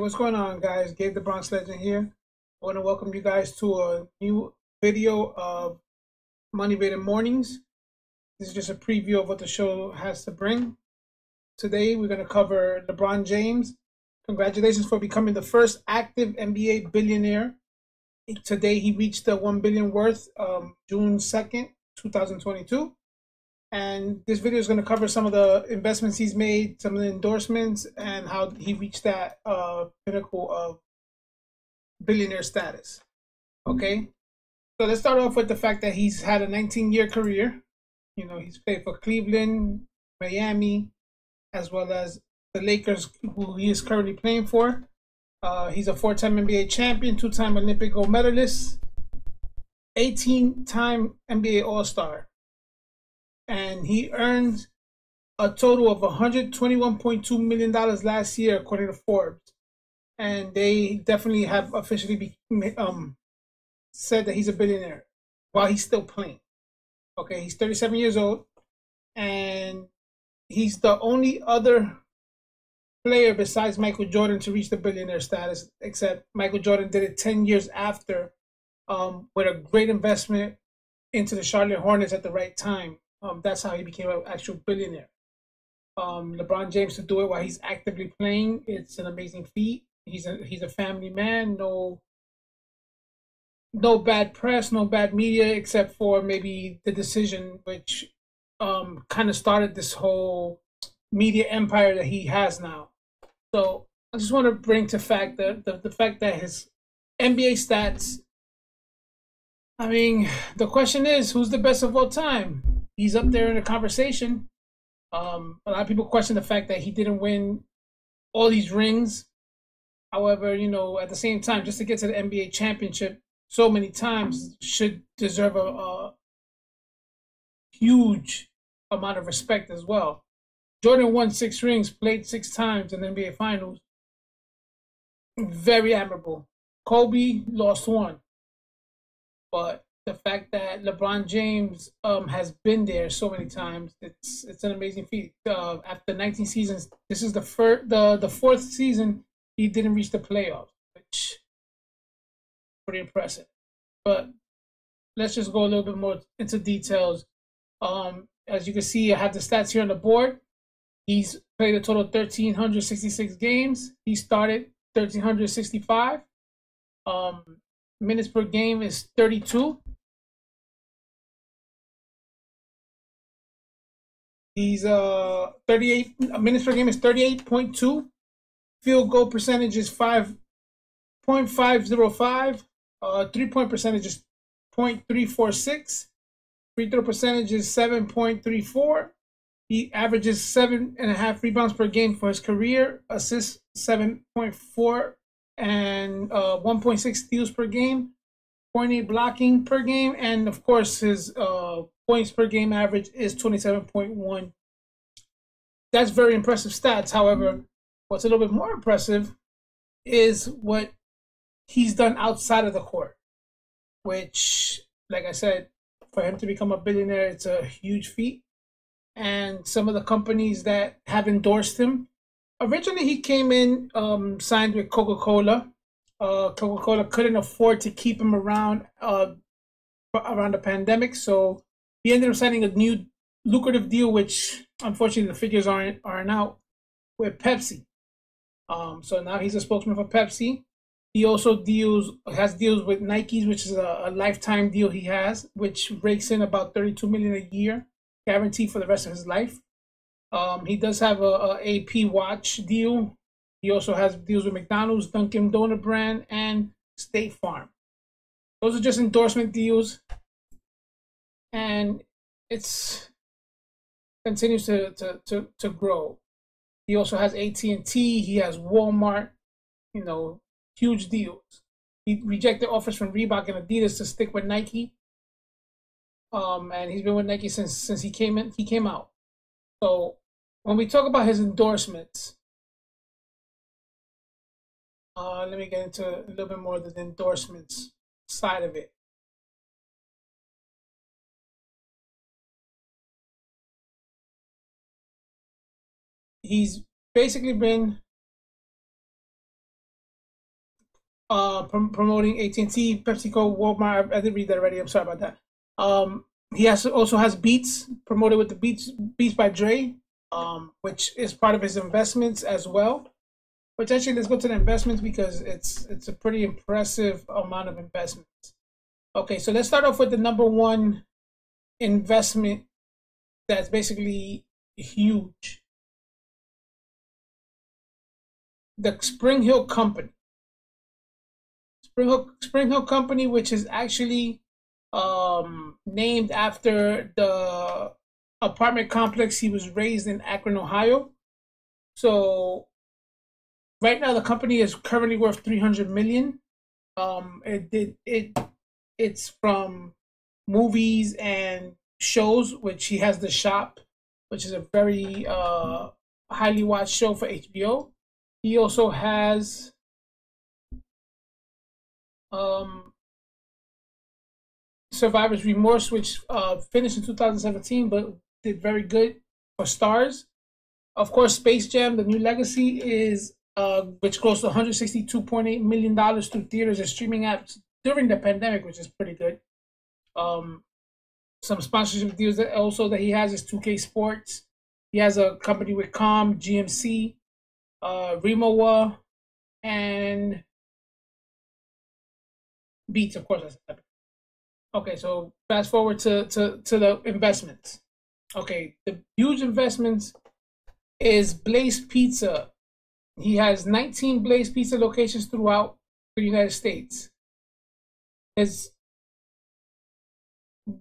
Hey, what's going on, guys? Gabe the Bronx Legend here. I want to welcome you guys to a new video of Motivated Mornings. This is just a preview of what the show has to bring. Today, we're going to cover LeBron James. Congratulations for becoming the first active NBA billionaire. Today, he reached the $1 billion worth June 2nd, 2022. And this video is going to cover some of the investments he's made, some of the endorsements, and how he reached that pinnacle of billionaire status. Okay, so let's start off with the fact that he's had a 19-year career. You know, he's played for Cleveland, Miami, as well as the Lakers, who he is currently playing for. He's a four-time NBA champion, two-time Olympic gold medalist, 18-time NBA All-Star. And he earned a total of $121.2 million last year, according to Forbes. And they definitely have officially said that he's a billionaire while he's still playing. Okay, he's 37 years old, and he's the only other player besides Michael Jordan to reach the billionaire status, except Michael Jordan did it 10 years after with a great investment into the Charlotte Hornets at the right time. That's how he became an actual billionaire. LeBron James to do it while he's actively playing, it's an amazing feat. He's a family man, no bad press, no bad media, except for maybe The Decision, which kind of started this whole media empire that he has now. So I just want to bring to fact that the fact that his NBA stats, I mean, the question is, who's the best of all time? He's up there in the conversation. A lot of people question the fact that he didn't win all these rings. However, you know, at the same time, just to get to the NBA championship so many times should deserve a huge amount of respect as well. Jordan won 6 rings, played 6 times in the NBA Finals. Very admirable. Kobe lost 1. But the fact that LeBron James has been there so many times, it's an amazing feat. After 19 seasons, this is the fourth season he didn't reach the playoffs, which is pretty impressive. But let's just go a little bit more into details. As you can see, I have the stats here on the board. He's played a total of 1,366 games. He started 1,365. Minutes per game is 32. He's 38 minutes per game is 38.2. Field goal percentage is 5.505. 3-point percentage is 0.346. Free throw percentage is 7.34. He averages 7.5 rebounds per game for his career. Assists 7.4 and 1.6 steals per game, 0.8 blocking per game, and of course his points per game average is 27.1. That's very impressive stats. However, what's a little bit more impressive is what he's done outside of the court, which, like I said, for him to become a billionaire, it's a huge feat. And some of the companies that have endorsed him, originally he came in, signed with Coca-Cola. Coca-Cola couldn't afford to keep him around the pandemic, so he ended up signing a new lucrative deal, which unfortunately the figures aren't out, with Pepsi. So now he's a spokesman for Pepsi. He also has deals with Nike, which is a lifetime deal he has, which rakes in about $32 million a year, guaranteed for the rest of his life. He does have a AP watch deal. He also has deals with McDonald's, Dunkin' Donut brand, and State Farm. Those are just endorsement deals, and it's continues to grow. He also has AT&T. He has Walmart. You know, huge deals. He rejected offers from Reebok and Adidas to stick with Nike. And he's been with Nike since he came in. He came out. So when we talk about his endorsements, let me get into a little bit more of the endorsements side of it. He's basically been promoting AT&T, PepsiCo, Walmart. I didn't read that already. I'm sorry about that. He also has Beats, promoted with the Beats by Dre, which is part of his investments as well. Which actually, let's go to the investments because it's a pretty impressive amount of investments. Okay, so let's start off with the number one investment that's basically huge. The Spring Hill Company. Spring Hill Company, which is actually named after the apartment complex he was raised in Akron, Ohio. So right now the company is currently worth $300 million. It's from movies and shows, which he has The Shop, which is a very highly watched show for HBO. He also has Survivor's Remorse, which finished in 2017 but did very good for stars. Of course, Space Jam: The New Legacy is which grossed $162.8 million through theaters and streaming apps during the pandemic, which is pretty good. Some sponsorship deals that also that he has is 2K Sports. He has a company with Com, GMC, Rimowa, and Beats, of course. Okay, so fast forward to the investments. Okay, the huge investments is Blaze Pizza. He has 19 Blaze Pizza locations throughout the United States. His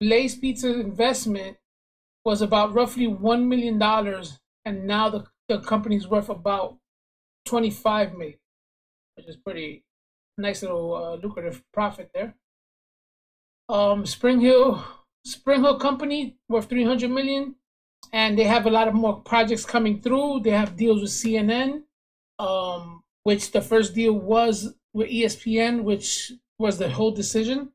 Blaze Pizza investment was about roughly $1 million, and now the company's worth about $25 million, which is pretty nice little lucrative profit there. Spring Hill Company worth $300 million, and they have a lot of more projects coming through. They have deals with CNN, which the first deal was with ESPN, which was the whole decision.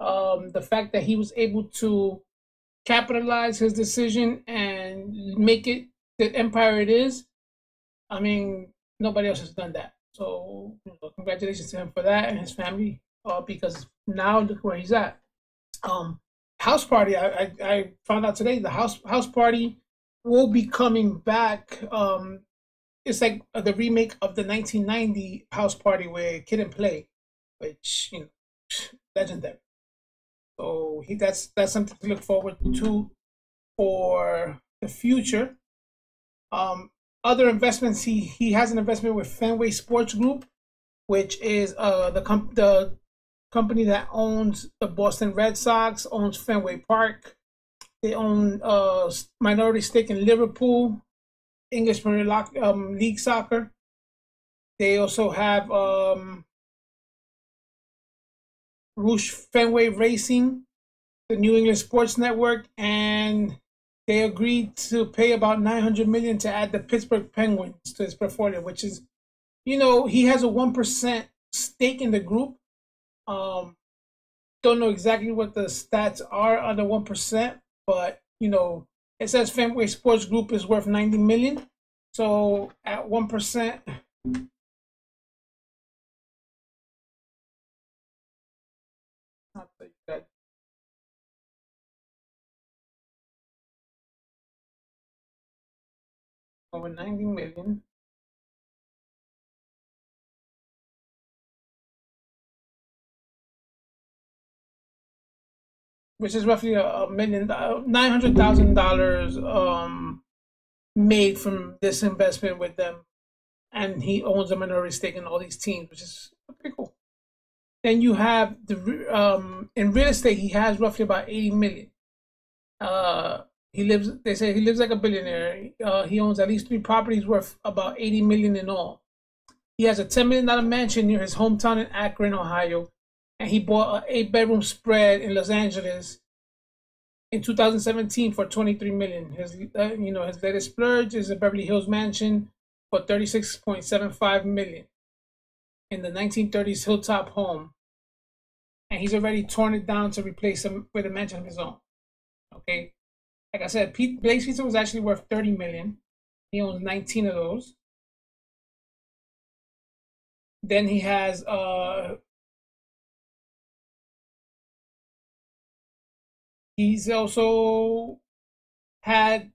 The fact that he was able to capitalize his decision and make it the empire it is, I mean, nobody else has done that. So congratulations to him for that and his family, because now look where he's at. House Party, I found out today, the House Party will be coming back. It's like the remake of the 1990 House Party where Kid and Play, which, you know, legendary. So that's something to look forward to for the future. Other investments, he has an investment with Fenway Sports Group, which is the company that owns the Boston Red Sox, owns Fenway Park. They own minority stake in Liverpool, English Premier League Soccer. They also have Rouge Fenway Racing, the New England Sports Network, and they agreed to pay about $900 million to add the Pittsburgh Penguins to his portfolio, which is, you know, he has a 1% stake in the group. Don't know exactly what the stats are on the 1%, but, you know, it says Fenway Sports Group is worth $90 million. So at 1%, over $90 million. Which is roughly $900,000 made from this investment with them, and he owns a minority stake in all these teams, which is pretty cool. Then you have the in real estate, he has roughly about $80 million. He lives, they say he lives like a billionaire. He owns at least 3 properties worth about $80 million in all. He has a $10 million mansion near his hometown in Akron, Ohio, and he bought an 8-bedroom spread in Los Angeles in 2017 for $23 million. His, you know, his latest splurge is a Beverly Hills mansion for $36.75 million in the 1930s hilltop home, and he's already torn it down to replace him with a mansion of his own. Okay. Like I said, Blaze Pizza was actually worth $30 million. He owns 19 of those. Then he has he's also had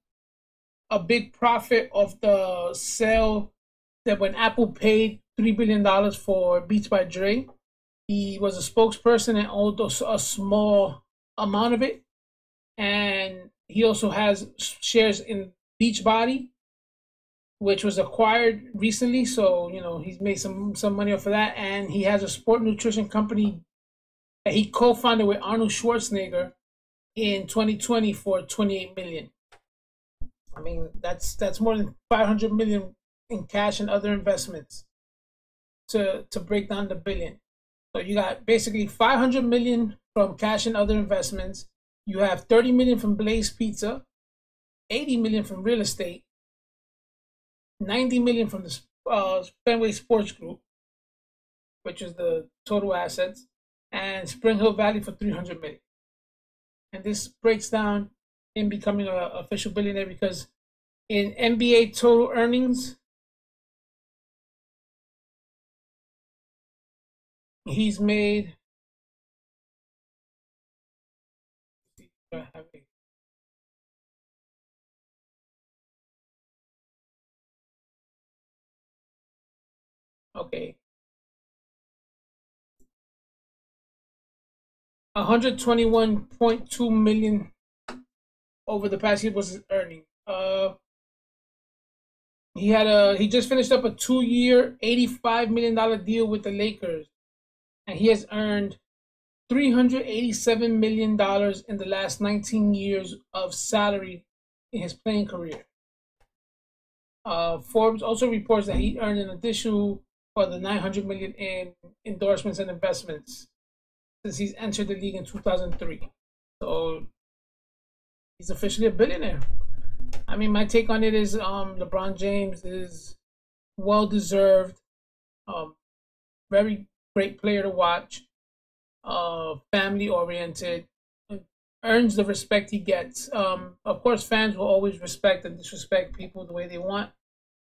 a big profit of the sale that when Apple paid $3 billion for Beats by Dre, he was a spokesperson and owned a small amount of it. And he also has shares in Beachbody, which was acquired recently. So, you know, he's made some money off of that. And he has a sport nutrition company that he co-founded with Arnold Schwarzenegger in 2020 for $28 million. I mean, that's more than $500 million in cash and other investments to break down the billion. So you got basically $500 million from cash and other investments. You have $30 million from Blaze Pizza, $80 million from real estate, $90 million from the Fenway Sports Group, which is the total assets, and Spring Hill Valley for $300 million. And this breaks down in becoming an official billionaire, because in NBA total earnings, he's made okay, 121.2 million over the past year was his earning. He just finished up a 2-year, $85 million deal with the Lakers, and he has earned $387 million in the last 19 years of salary in his playing career. Forbes also reports that he earned an additional further $900 million in endorsements and investments since he's entered the league in 2003. So he's officially a billionaire. I mean, my take on it is LeBron James is well-deserved, very great player to watch, family-oriented, earns the respect he gets. Of course, fans will always respect and disrespect people the way they want,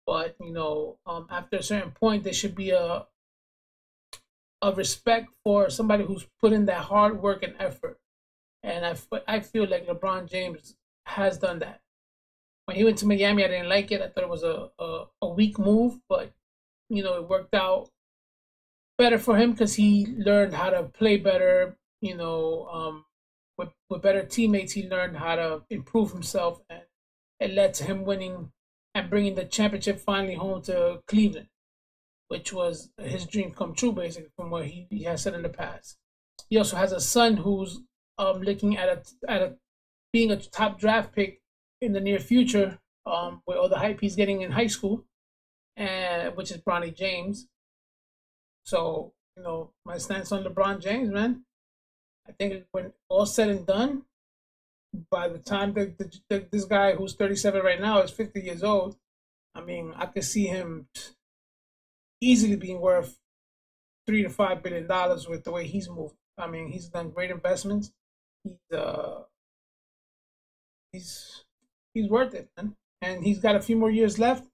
but, you know, after a certain point, there should be a respect for somebody who's put in that hard work and effort. And I feel like LeBron James has done that. When he went to Miami, I didn't like it. I thought it was a weak move, but, you know, it worked out better for him because he learned how to play better, you know, with better teammates. He learned how to improve himself, and it led to him winning and bringing the championship finally home to Cleveland, which was his dream come true, basically, from what he has said in the past. He also has a son who's looking at being a top draft pick in the near future, with all the hype he's getting in high school, and which is Bronny James. So, you know, my stance on LeBron James, man, I think when all said and done, by the time this guy who's 37 right now is 50 years old, I mean, I could see him easily being worth $3 to $5 billion with the way he's moved. I mean, he's done great investments. He's worth it, man. And he's got a few more years left.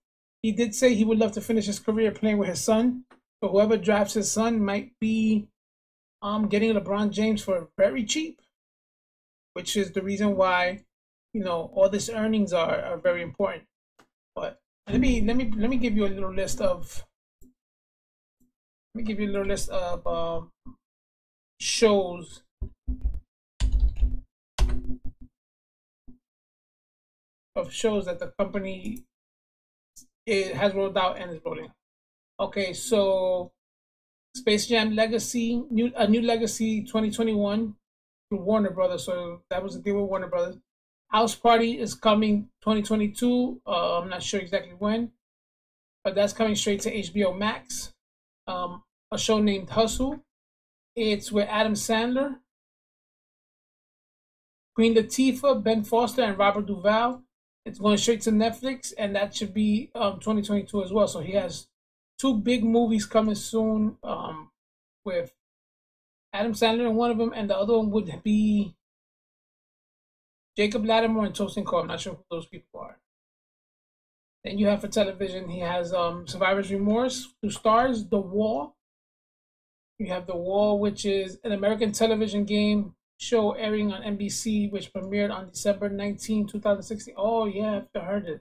He did say he would love to finish his career playing with his son. So whoever drafts his son might be getting LeBron James for very cheap, which is the reason why, you know, all these earnings are very important. But let me give you a little list of shows that the company has rolled out and is rolling. Okay, so Space Jam Legacy, a new Legacy 2021 through Warner Brothers. So that was the deal with Warner Brothers. House Party is coming 2022. I'm not sure exactly when, but that's coming straight to HBO Max. A show named Hustle. It's with Adam Sandler, Queen Latifah, Ben Foster, and Robert Duvall. It's going straight to Netflix, and that should be 2022 as well. So he has two big movies coming soon, with Adam Sandler in one of them, and the other one would be Jacob Lattimore and Tosin Cole. I'm not sure who those people are. Then you have for television, he has Survivor's Remorse, through Stars, The Wall, You have The Wall, which is an American television game show airing on NBC, which premiered on December 19, 2016. Oh, yeah, I've heard it.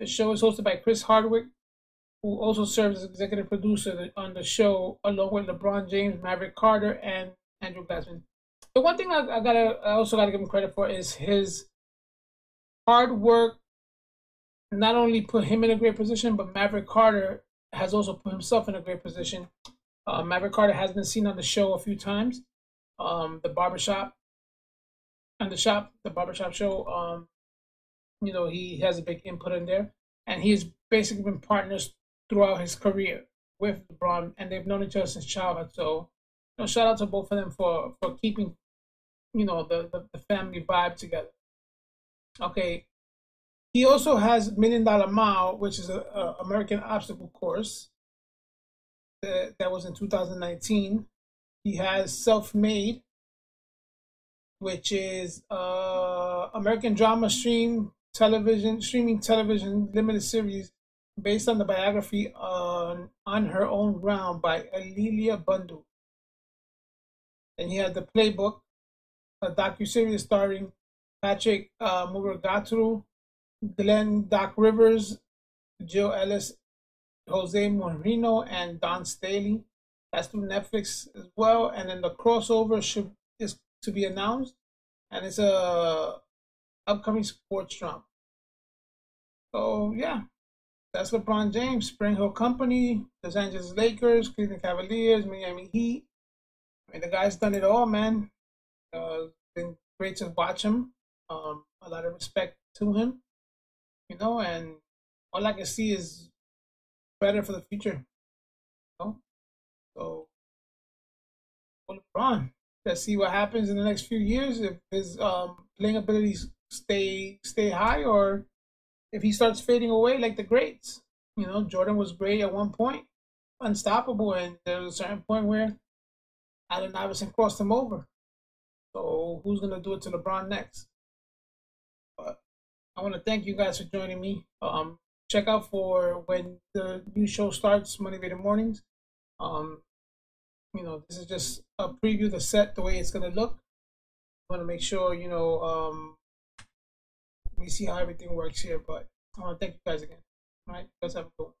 The show is hosted by Chris Hardwick, who also serves as executive producer on the show, along with LeBron James, Maverick Carter, and Andrew Glassman. The one thing I also gotta give him credit for is his hard work. Not only put him in a great position, but Maverick Carter has also put himself in a great position. Maverick Carter has been seen on the show a few times, The Barbershop and The Shop, The Barbershop Show. You know, he has a big input in there, and he has basically been partners throughout his career with LeBron, and they've known each other since childhood. So, you know, shout out to both of them for keeping, you know, the family vibe together. Okay. He also has $1 Million Mile, which is an American obstacle course that was in 2019. He has Self-Made, which is American drama streaming television limited series based on the biography On Her Own Ground by Alelia Bundu. And he had The Playbook, a docuseries starring Patrick Murugatru, Glenn Doc Rivers, Joe Ellis, Jose Moreno, and Don Staley. That's through Netflix as well. And then the crossover is to be announced, and it's a upcoming sports drama. So yeah, that's LeBron James. Spring Hill Company, Los Angeles Lakers, Cleveland Cavaliers, Miami Heat. I mean, the guy's done it all, man. It's been great to watch him. A lot of respect to him. You know, and all I can see is better for the future. You know? So, LeBron, let's see what happens in the next few years, if his playing abilities stay high, or if he starts fading away like the greats. You know, Jordan was great at one point, unstoppable, and there was a certain point where Allen Iverson crossed him over. So, who's going to do it to LeBron next? But I want to thank you guys for joining me. Check out for when the new show starts, Motivated Mornings. You know, this is just a preview of the set, the way it's going to look. I want to make sure, you know, we see how everything works here. But I want to thank you guys again. All right, you guys have a good one.